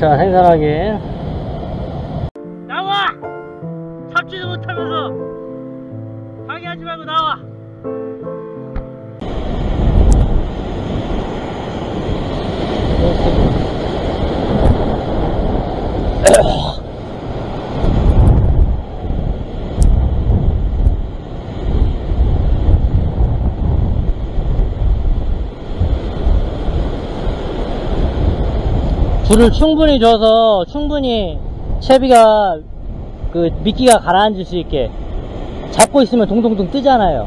자, 생산하기. 나와! 잡지도 못하면서 방해하지 말고 나와! 물을 충분히 줘서 충분히 채비가 그 미끼가 가라앉을 수 있게. 잡고 있으면 동동동 뜨잖아요.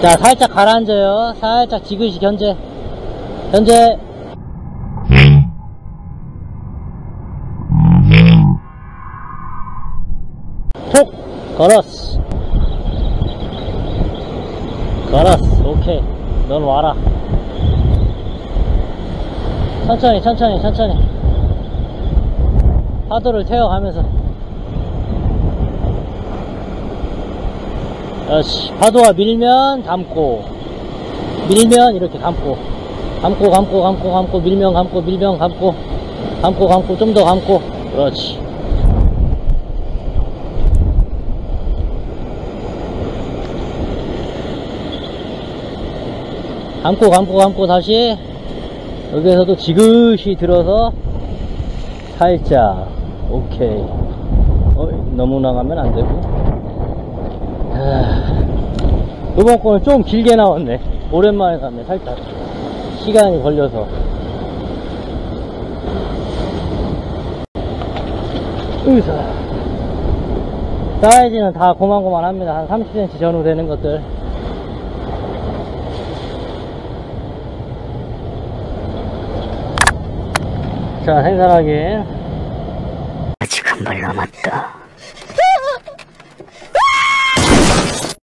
자, 살짝 가라앉아요. 살짝 지그시 견제. 견제. 톡! 걸었어. 걸었어. 오케이. 넌 와라. 천천히, 천천히, 천천히. 파도를 태워가면서. 그렇지. 파도와 밀면 감고. 밀면 이렇게 감고. 감고, 감고, 감고, 감고. 밀면 감고, 밀면 감고. 감고, 감고, 좀 더 감고. 그렇지. 감고 감고 감고 다시 여기에서도 지그시 들어서 살짝. 오케이. 너무 나가면 안 되고. 이번 거는 좀 길게 나왔네. 오랜만에 갔네. 살짝 시간이 걸려서. 으이사. 사이즈는 다 고만고만합니다. 한 30cm 전후 되는 것들. 자, 생산하기. 아직 한 발 남았다.